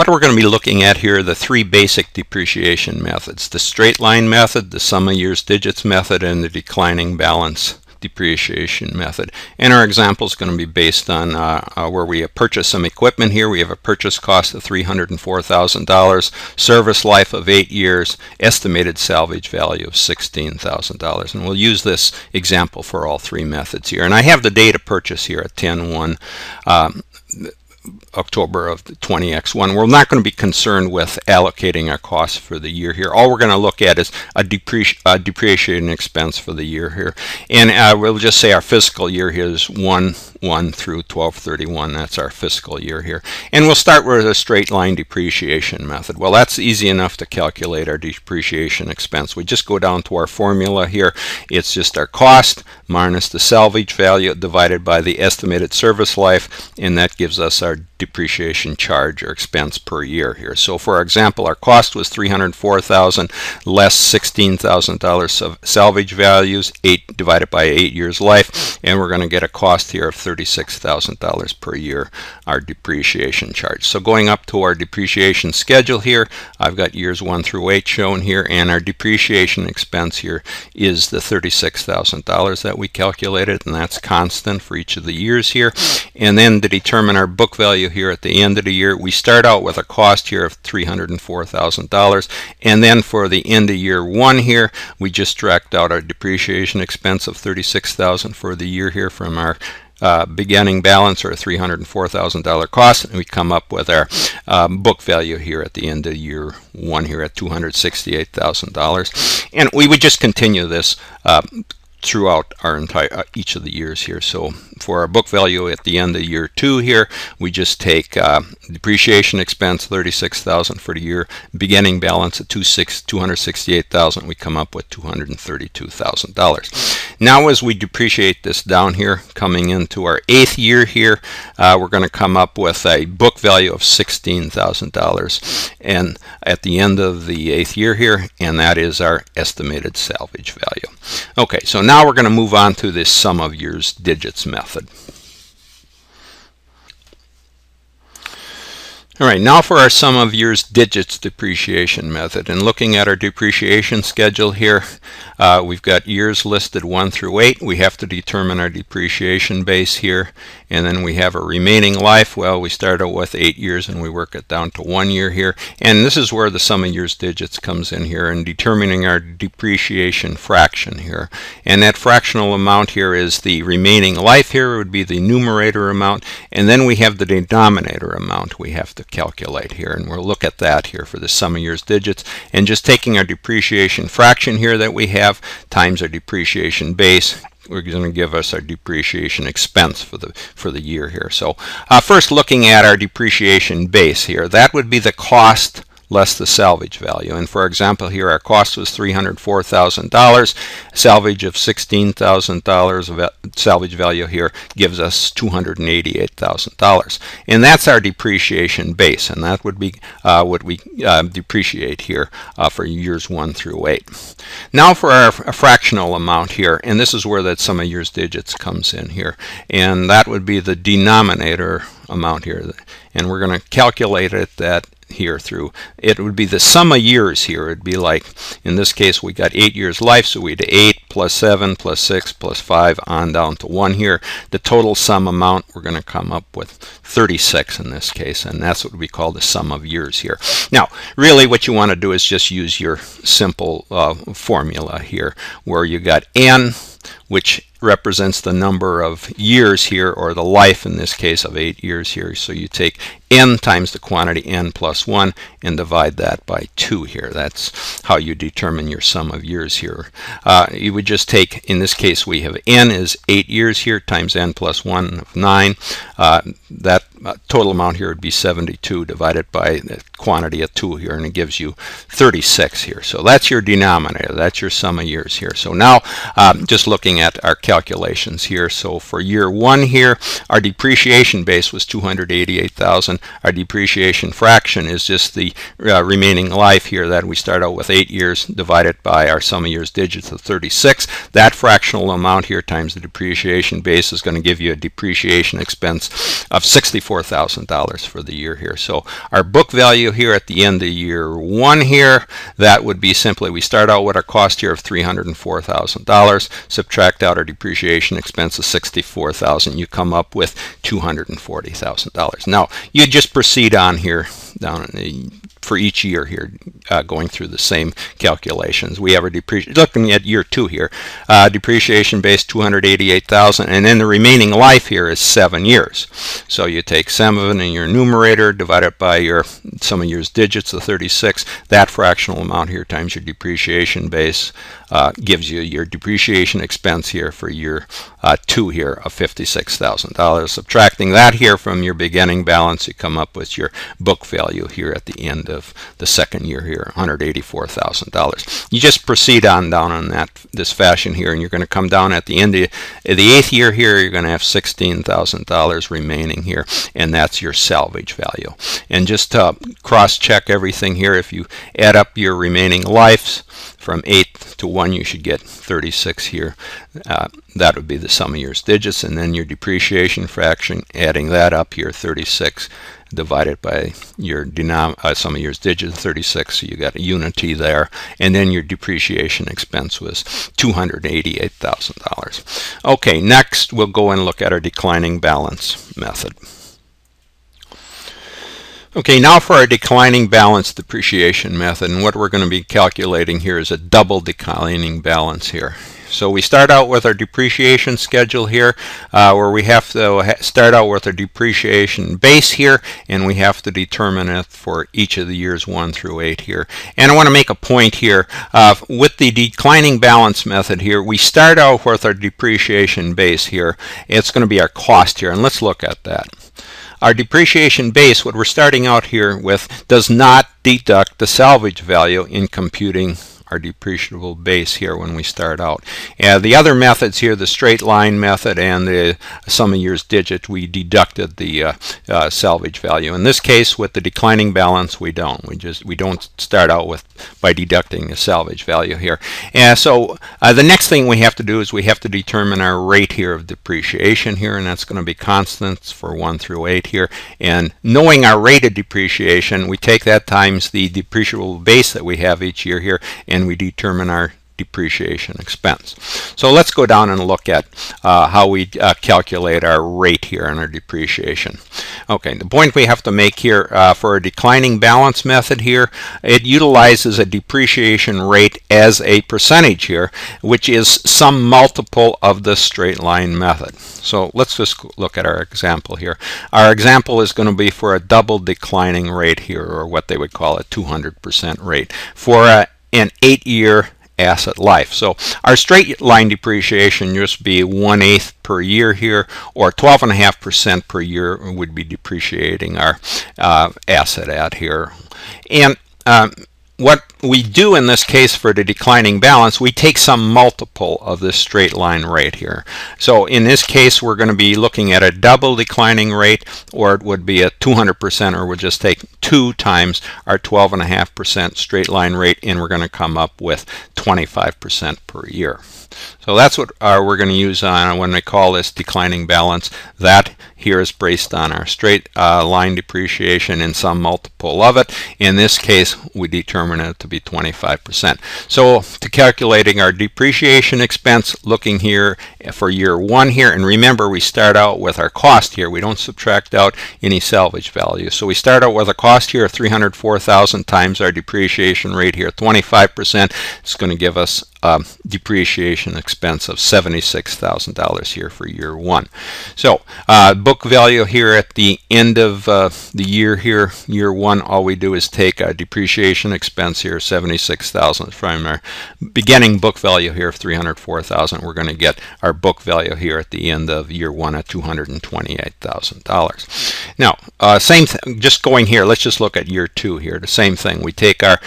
What we're going to be looking at here are the three basic depreciation methods: the straight line method, the sum of years digits method, and the declining balance depreciation method. And our example is going to be based on where we purchase some equipment here. We have a purchase cost of $304,000, service life of 8 years, estimated salvage value of $16,000. And we'll use this example for all three methods here. And I have the date of purchase here at 10/1. October of 20X1. We're not going to be concerned with allocating our costs for the year here. All we're going to look at is a depreciation expense for the year here. And we'll just say our fiscal year here is 1/1 through 12/31. That's our fiscal year here. And we'll start with a straight line depreciation method. Well, that's easy enough to calculate our depreciation expense. We just go down to our formula here. It's just our cost minus the salvage value divided by the estimated service life, and that gives us our depreciation charge or expense per year here. So for our example, our cost was $304,000 less $16,000 of salvage values, 8 divided by 8 years life, and we're going to get a cost here of $36,000 per year, our depreciation charge. So going up to our depreciation schedule here, I've got years 1 through 8 shown here, and our depreciation expense here is the $36,000 that we calculated, and that's constant for each of the years here. And then to determine our book value here at the end of the year, we start out with a cost here of $304,000, and then for the end of year 1 here, we just tracked out our depreciation expense of $36,000 for the year here from our beginning balance or $304,000 cost, and we come up with our book value here at the end of year 1 here at $268,000, and we would just continue this throughout our each of the years here. So for our book value at the end of year 2 here, we just take depreciation expense $36,000 for the year, beginning balance of $268,000, we come up with $232,000. Now as we depreciate this down here, coming into our 8th year here, we're going to come up with a book value of $16,000 and at the end of the 8th year here, and that is our estimated salvage value. Okay, so now we're going to move on to this sum of years digits method. All right, now for our sum of years digits depreciation method. And looking at our depreciation schedule here, we've got years listed 1 through 8. We have to determine our depreciation base here. And then we have a remaining life. Well, we start out with 8 years and we work it down to 1 year here. And this is where the sum of years digits comes in here and determining our depreciation fraction here. And that fractional amount here is the remaining life here, would be the numerator amount. And then we have the denominator amount we have to calculate here, and we'll look at that here for the sum of years digits, and just taking our depreciation fraction here that we have times our depreciation base, we're going to give us our depreciation expense for the year here. So first looking at our depreciation base here, that would be the cost less the salvage value. And for example here, our cost was $304,000, salvage of $16,000, salvage value here gives us $288,000. And that's our depreciation base, and that would be what we depreciate here for years 1 through 8. Now for our fractional amount here, and this is where that sum of years digits comes in here, and that would be the denominator amount here, and we're going to calculate it that here through, it would be the sum of years here. It'd be like, in this case, we got 8 years life, so we'd 8 plus 7 plus 6 plus 5 on down to 1 here. The total sum amount, we're going to come up with 36 in this case, and that's what we call the sum of years here. Now, really what you want to do is just use your simple formula here, where you got n, which represents the number of years here, or the life in this case of 8 years here. So you take n times the quantity n plus 1 and divide that by 2 here. That's how you determine your sum of years here. You would just take, in this case we have n is 8 years here times n plus 1 of 9. That total amount here would be 72 divided by the quantity of 2 here, and it gives you 36 here. So that's your denominator, that's your sum of years here. So now just looking at our calculations here. So for year 1 here, our depreciation base was 288,000. Our depreciation fraction is just the remaining life here that we start out with 8 years divided by our sum of years digits of 36. That fractional amount here times the depreciation base is going to give you a depreciation expense of $64,000 for the year here. So our book value here at the end of year 1 here, that would be simply, we start out with our cost here of $304,000, subtract out our depreciation expense of $64,000, you come up with $240,000. Now you just proceed on here down for each year here, going through the same calculations. We have a depreciation, looking at year 2 here, depreciation base 288,000, and then the remaining life here is 7 years. So you take 7 in your numerator, divide it by your sum of years digits of 36, that fractional amount here times your depreciation base gives you your depreciation expense here for year 2 here of $56,000. Subtracting that here from your beginning balance, you come up with your book value here at the end of the second year here, $184,000. You just proceed on down on this fashion here, and you're going to come down at the end of the 8th year here, you're going to have $16,000 remaining here, and that's your salvage value. And just to cross-check everything here, if you add up your remaining lives from 8 to 1, you should get 36 here. That would be the sum of years digits, and then your depreciation fraction, adding that up here, 36 divided by your sum of years digits, 36, so you got a unity there, and then your depreciation expense was $288,000. Okay, next we'll go and look at our declining balance method. Okay, now for our declining balance depreciation method, and what we're going to be calculating here is a double declining balance here. So we start out with our depreciation schedule here, where we have to start out with our depreciation base here, and we have to determine it for each of the years 1 through 8 here. And I want to make a point here. With the declining balance method here, we start out with our depreciation base here. It's going to be our cost here, and let's look at that. Our depreciation base, what we're starting out here with, does not deduct the salvage value in computing our depreciable base here when we start out. The other methods here, the straight line method and the sum of years digit, we deducted the salvage value. In this case, with the declining balance, we don't. We don't start out with by deducting the salvage value here. And so the next thing we have to do is we have to determine our rate here of depreciation here, and that's going to be constants for 1 through 8 here. And knowing our rate of depreciation, we take that times the depreciable base that we have each year here, and we determine our depreciation expense. So let's go down and look at how we calculate our rate here on our depreciation. Okay, the point we have to make here for a declining balance method here, it utilizes a depreciation rate as a percentage here, which is some multiple of the straight line method. So let's just look at our example here. Our example is going to be for a double declining rate here, or what they would call a 200% rate for an 8-year asset life. So our straight line depreciation just be 1/8 per year here, or 12.5% per year would be depreciating our asset at here. And what we do in this case for the declining balance, we take some multiple of this straight line rate here. So in this case, we're going to be looking at a double declining rate, or it would be a 200%, or we'll just take 2 times our 12.5% straight line rate, and we're going to come up with 25% per year. So that's what we're going to use on when we call this declining balance. That here is based on our straight line depreciation and some multiple of it. In this case, we determine it to be 25%. So to calculating our depreciation expense, looking here for year 1 here, and remember we start out with our cost here. We don't subtract out any salvage value. So we start out with a cost here of $304,000 times our depreciation rate here, 25%. It's going to give us depreciation expense of $76,000 here for year one. So book value here at the end of the year here, year one, all we do is take a depreciation expense here, $76,000 from our beginning book value here of $304,000. We're going to get our book value here at the end of year one at $228,000. Now, same thing, just going here, let's just look at year two here, the same thing. We take our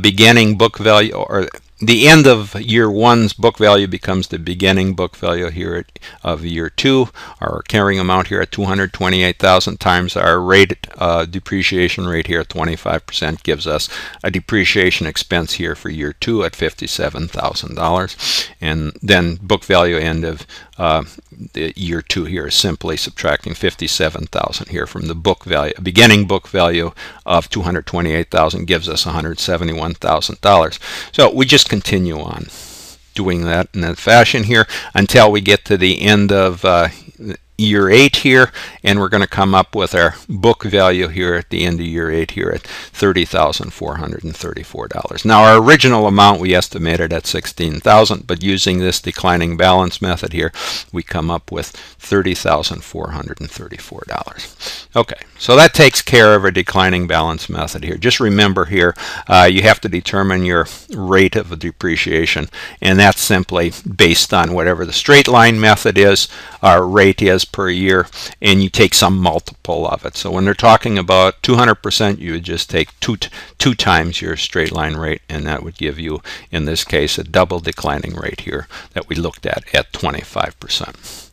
beginning book value, or the end of year one's book value becomes the beginning book value here of year two. Our carrying amount here at $228,000 times our rate, depreciation rate here at 25%, gives us a depreciation expense here for year two at $57,000. And then book value end of the year two here is simply subtracting $57,000 here from the book value. Beginning book value of $228,000 gives us $171,000. So we just continue on doing that in that fashion here until we get to the end of year eight here, and we're going to come up with our book value here at the end of year eight here at $30,434. Now, our original amount we estimated at $16,000, but using this declining balance method here, we come up with $30,434. Okay, so that takes care of our declining balance method here. Just remember here, you have to determine your rate of depreciation, and that's simply based on whatever the straight line method is, our rate is per year, and you take some multiple of it. So when they're talking about 200%, you would just take two times your straight line rate, and that would give you, in this case, a double declining rate here that we looked at 25%.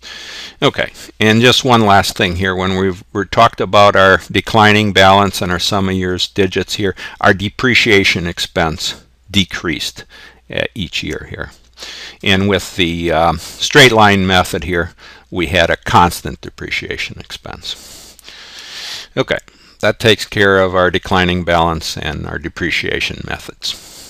Okay, and just one last thing here. When we've talked about our declining balance and our sum of years digits here, our depreciation expense decreased each year here. And with the straight line method here, we had a constant depreciation expense. Okay, that takes care of our declining balance and our depreciation methods.